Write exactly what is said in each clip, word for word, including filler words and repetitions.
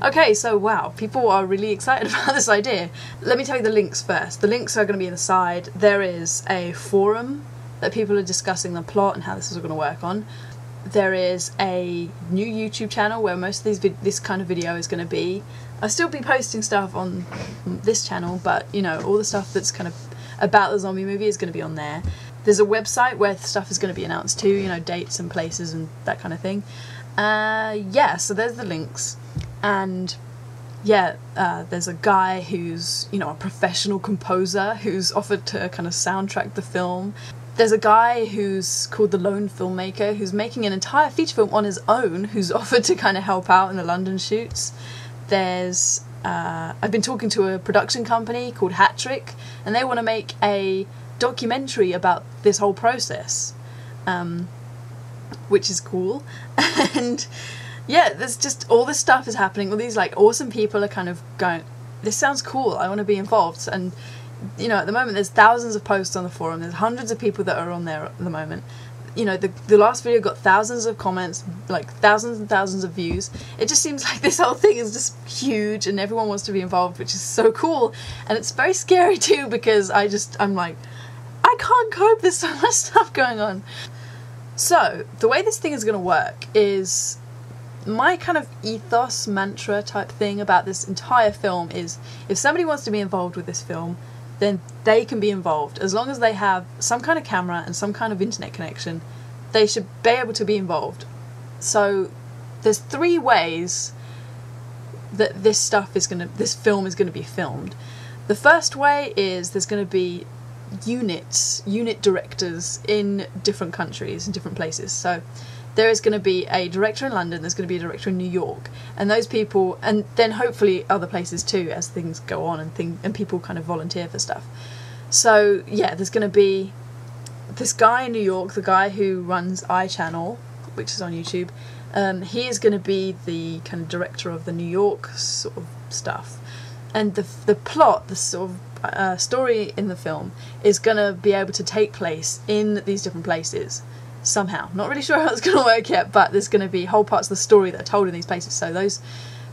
Okay, so wow, people are really excited about this idea. Let me tell you the links first. The links are going to be on the side. There is a forum that people are discussing the plot and how this is all going to work on. There is a new YouTube channel where most of these vid this kind of video is going to be. I'll still be posting stuff on this channel, but you know, all the stuff that's kind of about the zombie movie is going to be on there. There's a website where stuff is going to be announced too, you know, dates and places and that kind of thing. Uh, yeah, so there's the links. And yeah, uh, there's a guy who's, you know, a professional composer who's offered to kind of soundtrack the film. There's a guy who's called the Lone Filmmaker who's making an entire feature film on his own, who's offered to kind of help out in the London shoots. There's, uh, I've been talking to a production company called Hattrick, and they want to make a documentary about this whole process, um, which is cool. And yeah, there's just all this stuff is happening. All these like awesome people are kind of going, this sounds cool, I want to be involved. And you know, at the moment there's thousands of posts on the forum, there's hundreds of people that are on there at the moment. You know, the, the last video got thousands of comments, like thousands and thousands of views. It just seems like this whole thing is just huge and everyone wants to be involved, which is so cool. And it's very scary too, because I just, I'm like, I can't cope, there's so much stuff going on. So the way this thing is going to work is, my kind of ethos mantra type thing about this entire film is, if somebody wants to be involved with this film, then they can be involved. As long as they have some kind of camera and some kind of internet connection, they should be able to be involved. So there's three ways that this stuff is going to, this film is going to be filmed. The first way is there's going to be units, unit directors in different countries, in different places. So there is going to be a director in London, there's going to be a director in New York, and those people, and then hopefully other places too as things go on and thing, and people kind of volunteer for stuff. So yeah, there's going to be this guy in New York, the guy who runs iChannel, which is on YouTube, um, he is going to be the kind of director of the New York sort of stuff. And the, the plot, the sort of uh, story in the film is going to be able to take place in these different places. Somehow, not really sure how it's going to work yet, but there's going to be whole parts of the story that are told in these places. So those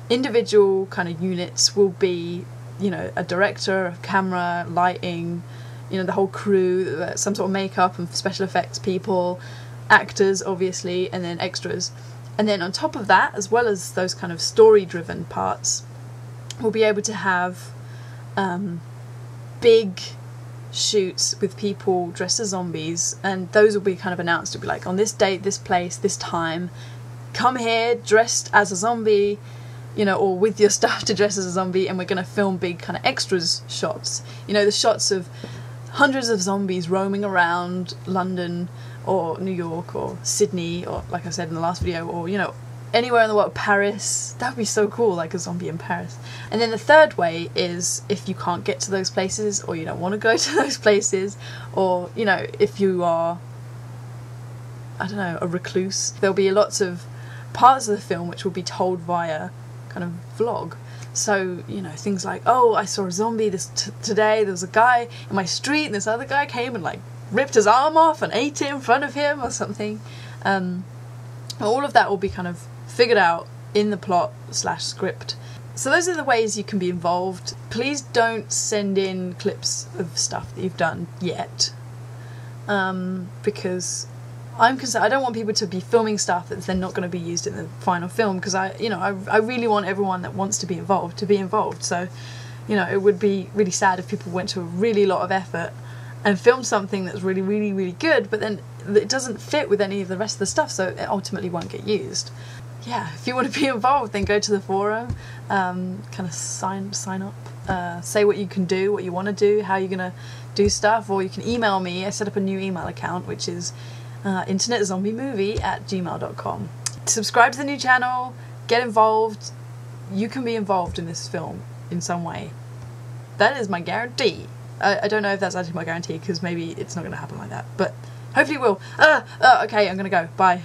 individual kind of units will be, you know, a director, a camera, lighting, you know, the whole crew, some sort of makeup and special effects people, actors obviously, and then extras. And then on top of that, as well as those kind of story-driven parts, we'll be able to have um, big shoots with people dressed as zombies, and those will be kind of announced. It'll be like, on this date, this place, this time, come here dressed as a zombie, you know, or with your stuff to dress as a zombie, and we're going to film big kind of extras shots, you know, the shots of hundreds of zombies roaming around London or New York or Sydney, or like I said in the last video, or you know, anywhere in the world, Paris. That would be so cool, like a zombie in Paris. And then the third way is, if you can't get to those places, or you don't want to go to those places, or you know, if you are, I don't know, a recluse, there'll be lots of parts of the film which will be told via kind of vlog. So you know, things like, oh, I saw a zombie this t today, there was a guy in my street and this other guy came and like ripped his arm off and ate it in front of him or something. Um, all of that will be kind of figured out in the plot slash script. So those are the ways you can be involved. Please don't send in clips of stuff that you've done yet, um, because I'm concerned. I don't want people to be filming stuff that's then not going to be used in the final film, because I, you know, I, I really want everyone that wants to be involved to be involved. So, you know, it would be really sad if people went to a really lot of effort and filmed something that's really, really, really good, but then it doesn't fit with any of the rest of the stuff, so it ultimately won't get used. Yeah, if you want to be involved, then go to the forum, um, kind of sign sign up, uh, say what you can do, what you want to do, how you're going to do stuff, or you can email me. I set up a new email account, which is uh, internet zombie movie at gmail dot com. Subscribe to the new channel, get involved. You can be involved in this film in some way. That is my guarantee. I, I don't know if that's actually my guarantee, because maybe it's not going to happen like that, but hopefully it will. Uh, uh, okay, I'm going to go. Bye.